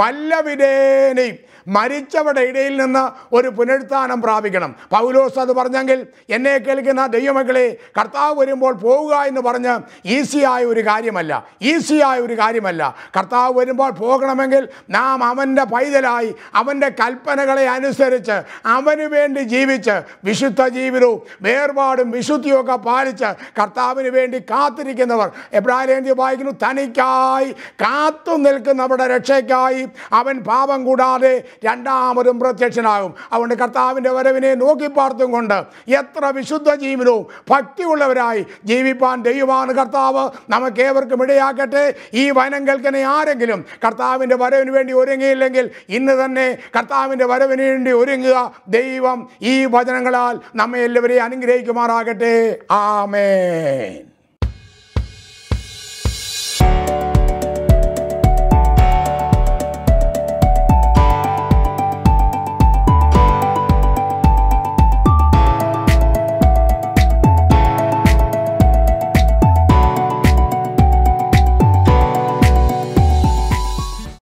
വല്ലവിധേനയും മരിച്ചവരുടെ ഇടയിൽ നിന്ന് ഒരു പുനരുത്ഥാനം പ്രാപിക്കണം. പൗലോസ് അത് പറഞ്ഞെങ്കിൽ എന്നെ കേൾക്കുന്ന ദൈവമക്കളെ, കർത്താവ് വരുമ്പോൾ പോവുക എന്ന് പറഞ്ഞ് ഈസിയായ ഒരു കാര്യമല്ല, കർത്താവ് വരുമ്പോൾ പോകണമെങ്കിൽ നാം അവൻ്റെ പൈതലായി അവൻ്റെ കൽപ്പനകളെ അനുസരിച്ച് അവന് വേണ്ടി ജീവിച്ച് വിശുദ്ധ ജീവിതവും വേർപാടും വിശുദ്ധിയും ഒക്കെ പാലിച്ച് കർത്താവിന് വേണ്ടി കാത്തിരിക്കുന്നവർ, എബ്രായലേഖനത്തിൽ വായിക്കുന്നു, തനിക്കായി കാത്തു നിൽക്കുന്നവരുടെ രക്ഷയ്ക്കായി അവൻ പാപം കൂടാതെ രണ്ടാമതും പ്രത്യക്ഷനാകും. അതുകൊണ്ട് കർത്താവിൻ്റെ വരവിനെ നോക്കിപ്പാർത്തും കൊണ്ട് എത്ര വിശുദ്ധ ജീവിതവും ഭക്തിയുള്ളവരായി ജീവിപ്പാൻ ദൈവമാണ് കർത്താവ് നമുക്കേവർക്കും ഇടയാക്കട്ടെ. ഈ വനം കേൾക്കുന്ന ആരെങ്കിലും കർത്താവിൻ്റെ വരവിന് വേണ്ടി ഒരുങ്ങിയില്ലെങ്കിൽ ഇന്ന് തന്നെ കർത്താവിൻ്റെ വരവിന് വേണ്ടി ഒരുങ്ങുക. ദൈവം ഈ വചനങ്ങളാൽ നമ്മെ എല്ലാവരെയും അനുഗ്രഹിക്കുമാറാകട്ടെ. ആമേൻ.